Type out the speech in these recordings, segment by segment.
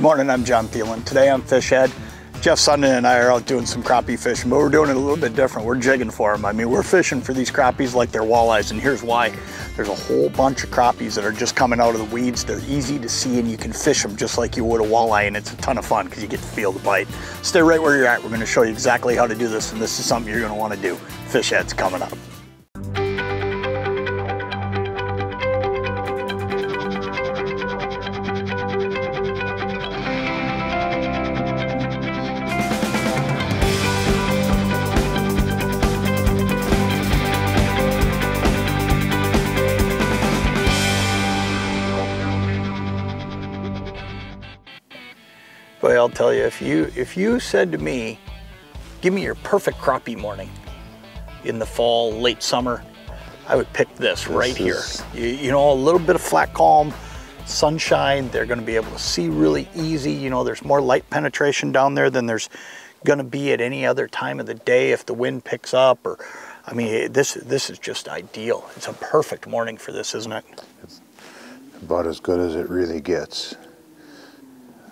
Morning, I'm John Thelen. Today on Fish Ed, Jeff Sundin and I are out doing some crappie fishing, but we're doing it a little bit different. We're jigging for them. I mean, we're fishing for these crappies like they're walleyes, and here's why. There's a whole bunch of crappies that are just coming out of the weeds. They're easy to see, and you can fish them just like you would a walleye, and it's a ton of fun because you get to feel the bite. Stay right where you're at. We're gonna show you exactly how to do this, and this is something you're gonna wanna do. Fish Ed's coming up. But I'll tell you, if you said to me, give me your perfect crappie morning in the fall, late summer, I would pick this right here. You know, a little bit of flat calm, sunshine, they're gonna be able to see really easy. You know, there's more light penetration down there than there's gonna be at any other time of the day if the wind picks up, or, I mean, this is just ideal. It's a perfect morning for this, isn't it? It's about as good as it really gets.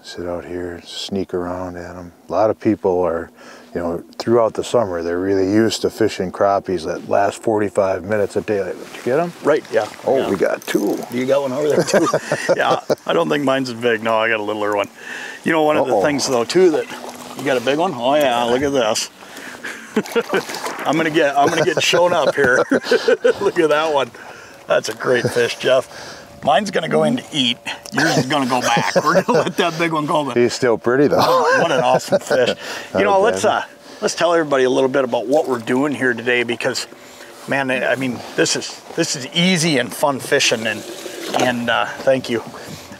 Sit out here, sneak around at them. A lot of people are, you know, throughout the summer, they're really used to fishing crappies that last 45 minutes a day. Did you get them? Right, yeah. Oh, yeah. We got two. You got one over there too? Yeah, I don't think mine's as big. No, I got a littler one. You know, one of the things though too that, you got a big one? Oh yeah, look at this. I'm gonna get shown up here. Look at that one. That's a great fish, Jeff. Mine's gonna go in to eat. Yours is gonna go back. We're gonna let that big one go. But he's still pretty though. What an awesome fish! You know, let's tell everybody a little bit about what we're doing here today, because, man, I mean, this is easy and fun fishing, and thank you.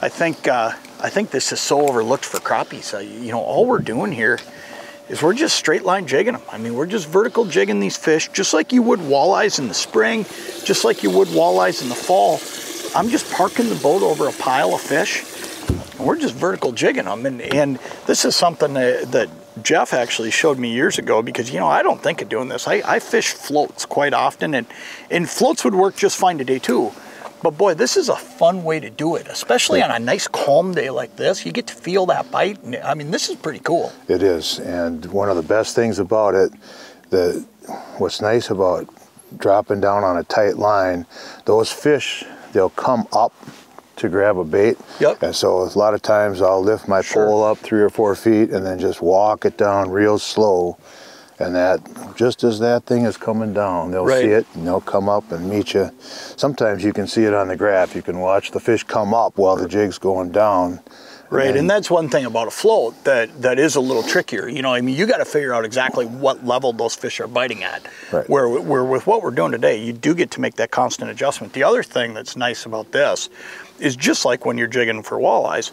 I think this is so overlooked for crappies. You know, all we're doing here is we're just straight line jigging them. I mean, we're just vertical jigging these fish, just like you would walleyes in the spring, just like you would walleyes in the fall. I'm just parking the boat over a pile of fish, and we're just vertical jigging them. And this is something that Jeff actually showed me years ago, because, you know, I don't think of doing this. I fish floats quite often, and floats would work just fine today too. But boy, this is a fun way to do it, especially on a nice calm day like this. You get to feel that bite. And, I mean, this is pretty cool. It is, and one of the best things about it, what's nice about dropping down on a tight line, those fish, they'll come up to grab a bait. Yep. And so a lot of times I'll lift my pole up 3 or 4 feet and then just walk it down real slow. And that, just as that thing is coming down, they'll see it and they'll come up and meet you. Sometimes you can see it on the graph. You can watch the fish come up while the jig's going down. Right, and that's one thing about a float that is a little trickier. You know, I mean, you got to figure out exactly what level those fish are biting at. Right. Where with what we're doing today, you do get to make that constant adjustment. The other thing that's nice about this is, just like when you're jigging for walleyes,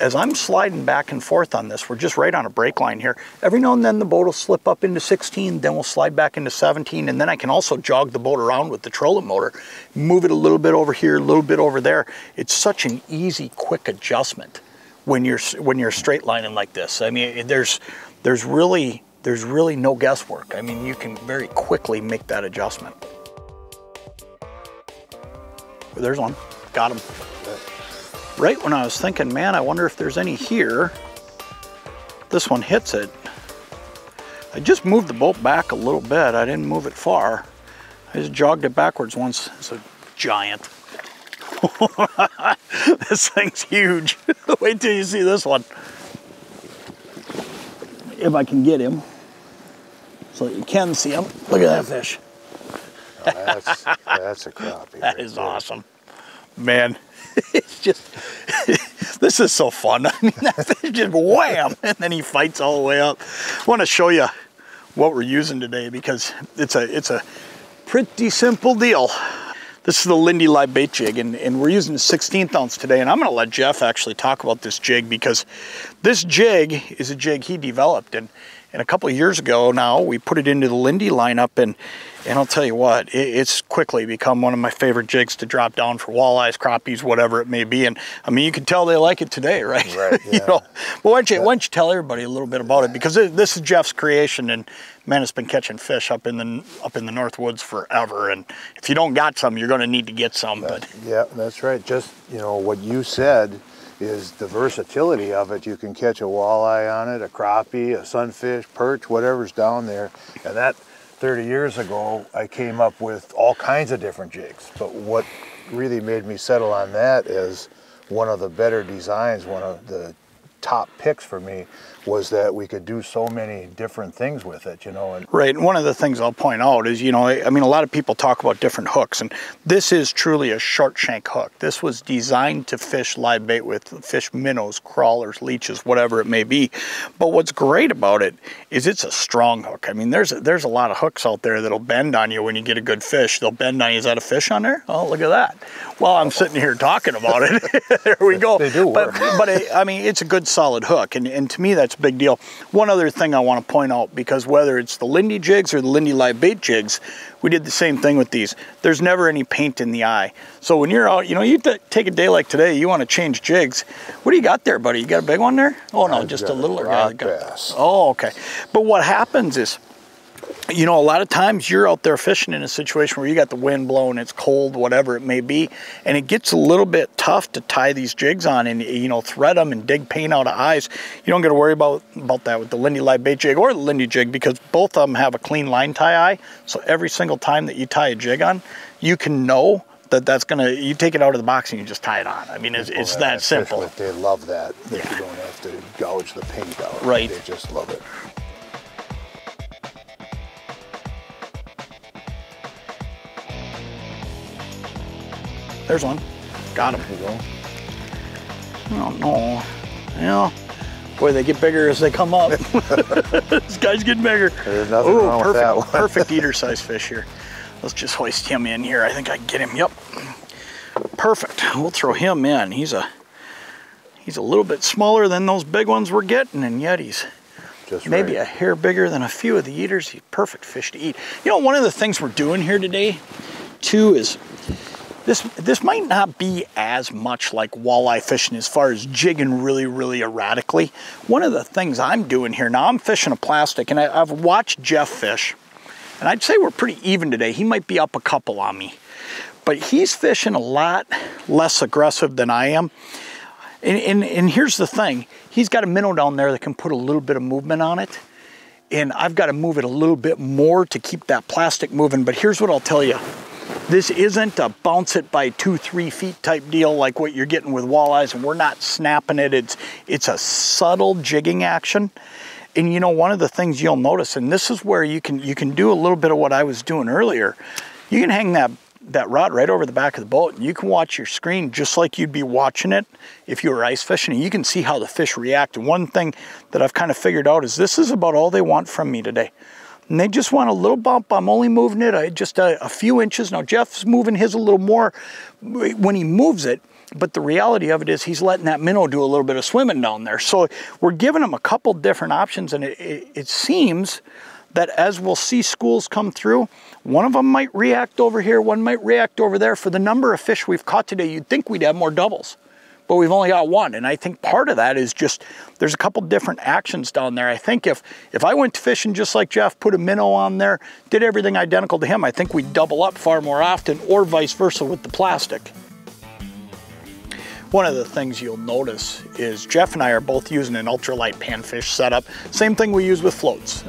as I'm sliding back and forth on this, we're just right on a break line here. Every now and then the boat will slip up into 16, then we'll slide back into 17, and then I can also jog the boat around with the trolling motor, move it a little bit over here, a little bit over there. It's such an easy, quick adjustment when you're straight lining like this. I mean, there's really no guesswork. I mean, you can very quickly make that adjustment. There's one, got him. Right when I was thinking, man, I wonder if there's any here, this one hits it. I just moved the boat back a little bit. I didn't move it far. I just jogged it backwards once. It's a giant. This thing's huge. Wait till you see this one. If I can get him, so that you can see him. Look at that fish. Oh, that's a crappie. That is awesome. Man, it's just, this is so fun. I mean, that fish just wham, and then he fights all the way up. I want to show you what we're using today, because it's a pretty simple deal. This is the Lindy Live Bait Jig, and we're using a 16th ounce today, and I'm gonna let Jeff actually talk about this jig, because this jig is a jig he developed, and a couple of years ago now, we put it into the Lindy lineup, and I'll tell you what, it's quickly become one of my favorite jigs to drop down for walleyes, crappies, whatever it may be. And I mean, you can tell they like it today, right? Right, yeah. You know? Well, why don't you tell everybody a little bit about it, because this is Jeff's creation, and man, it's been catching fish up in the North Woods forever. And if you don't got some, you're gonna need to get some. Yeah, that's right. Just, you know, what you said is the versatility of it. You can catch a walleye on it, a crappie, a sunfish, perch, whatever's down there. And that 30 years ago, I came up with all kinds of different jigs. But what really made me settle on that is one of the better designs, one of the top picks for me, was that we could do so many different things with it, you know. And right, and one of the things I'll point out is, you know, I mean, a lot of people talk about different hooks, and this is truly a short shank hook. This was designed to fish live bait with fish, minnows, crawlers, leeches, whatever it may be. But what's great about it is it's a strong hook. I mean, there's a lot of hooks out there that'll bend on you when you get a good fish. They'll bend on you. Is that a fish on there? Oh, look at that. Well, I'm sitting here talking about it. There we go. They do work. But it, I mean, it's a good solid hook, and to me, that's big deal. One other thing I want to point out, because whether it's the Lindy jigs or the Lindy Live Bait jigs, we did the same thing with these. There's never any paint in the eye. So when you're out, you know, you take a day like today, you want to change jigs. What do you got there, buddy? You got a big one there? Oh no, just a little rock bass. Oh, okay. But what happens is, you know, a lot of times you're out there fishing in a situation where you got the wind blowing, it's cold, whatever it may be, and it gets a little bit tough to tie these jigs on and, you know, thread them and dig paint out of eyes. You don't got to worry about that with the Lindy Live Bait Jig or the Lindy Jig, because both of them have a clean line tie eye. So every single time that you tie a jig on, you can know that that's going to, you take it out of the box and you just tie it on. I mean, it's that simple. They love that. Yeah. You don't have to gouge the paint out. Right. They just love it. There's one. Got him. There you go. I don't know. Well, boy, they get bigger as they come up. This guy's getting bigger. There's nothing wrong with that one. Perfect eater size fish here. Let's just hoist him in here. I think I can get him. Yep. Perfect. We'll throw him in. He's a little bit smaller than those big ones we're getting, and yet he's just maybe a hair bigger than a few of the eaters. He's a perfect fish to eat. You know, one of the things we're doing here today, too, is this might not be as much like walleye fishing as far as jigging really, really erratically. One of the things I'm doing here, now I'm fishing a plastic, and I've watched Jeff fish, and I'd say we're pretty even today. He might be up a couple on me, but he's fishing a lot less aggressive than I am. And here's the thing, he's got a minnow down there that can put a little bit of movement on it, and I've got to move it a little bit more to keep that plastic moving. But here's what I'll tell you. This isn't a bounce it by 2-3 feet type deal like what you're getting with walleyes, and we're not snapping it. It's a subtle jigging action. And you know, one of the things you'll notice, and this is where you can do a little bit of what I was doing earlier. You can hang that rod right over the back of the boat, and you can watch your screen just like you'd be watching it if you were ice fishing, and you can see how the fish react. And one thing that I've kind of figured out is this is about all they want from me today. And they just want a little bump. I'm only moving it just a few inches. Now, Jeff's moving his a little more when he moves it, but the reality of it is he's letting that minnow do a little bit of swimming down there. So we're giving them a couple different options, and it seems that as we'll see schools come through, one of them might react over here, one might react over there. For the number of fish we've caught today, you'd think we'd have more doubles, but we've only got one. And I think part of that is just, there's a couple different actions down there. I think if I went fishing just like Jeff, put a minnow on there, did everything identical to him, I think we'd double up far more often, or vice versa with the plastic. One of the things you'll notice is Jeff and I are both using an ultralight panfish setup. Same thing we use with floats.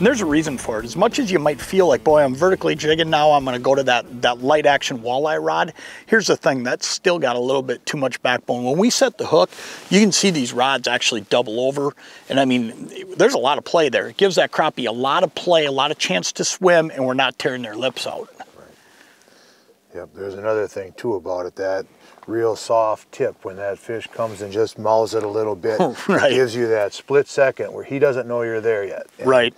And there's a reason for it. As much as you might feel like, boy, I'm vertically jigging now, I'm gonna go to that light action walleye rod. Here's the thing, that's still got a little bit too much backbone. When we set the hook, you can see these rods actually double over. And I mean, there's a lot of play there. It gives that crappie a lot of play, a lot of chance to swim, and we're not tearing their lips out. Right. Yep, there's another thing too about it, that real soft tip when that fish comes and just mouths it a little bit. Right. It gives you that split second where he doesn't know you're there yet. And right.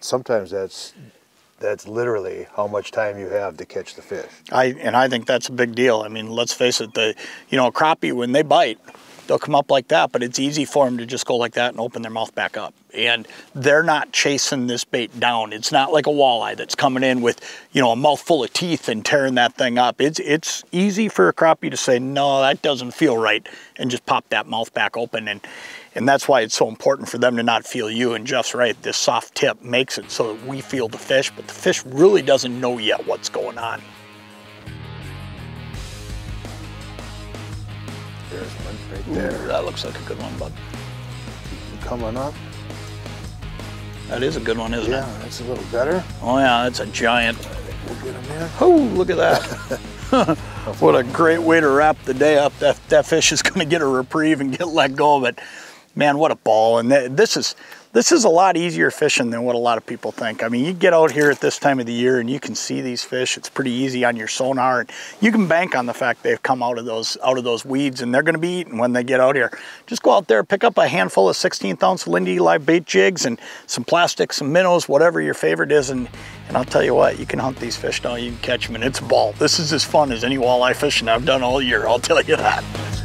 Sometimes that's literally how much time you have to catch the fish. I think that's a big deal. I mean, let's face it, a crappie, when they bite, they'll come up like that, but it's easy for them to just go like that and open their mouth back up. And they're not chasing this bait down. It's not like a walleye that's coming in with, you know, a mouthful of teeth and tearing that thing up. It's easy for a crappie to say, no, that doesn't feel right, and just pop that mouth back open. And that's why it's so important for them to not feel you. And Jeff's right, this soft tip makes it so that we feel the fish, but the fish really doesn't know yet what's going on. There There's one right there. Ooh, that looks like a good one, bud. Coming up. That is a good one, isn't it? Yeah, that's a little better. Oh yeah, that's a giant. We'll get him there. Oh, look at that. What a great way to wrap the day up. That fish is going to get a reprieve and get let go, but man, what a ball. And this is a lot easier fishing than what a lot of people think. I mean, you get out here at this time of the year and you can see these fish. It's pretty easy on your sonar, and you can bank on the fact they've come out of those weeds, and they're going to be eaten when they get out here. Just go out there, pick up a handful of 16th ounce Lindy live bait jigs and some plastics, some minnows, whatever your favorite is, and I'll tell you what, you can hunt these fish now, you can catch them, and it's a ball. This is as fun as any walleye fishing I've done all year, I'll tell you that.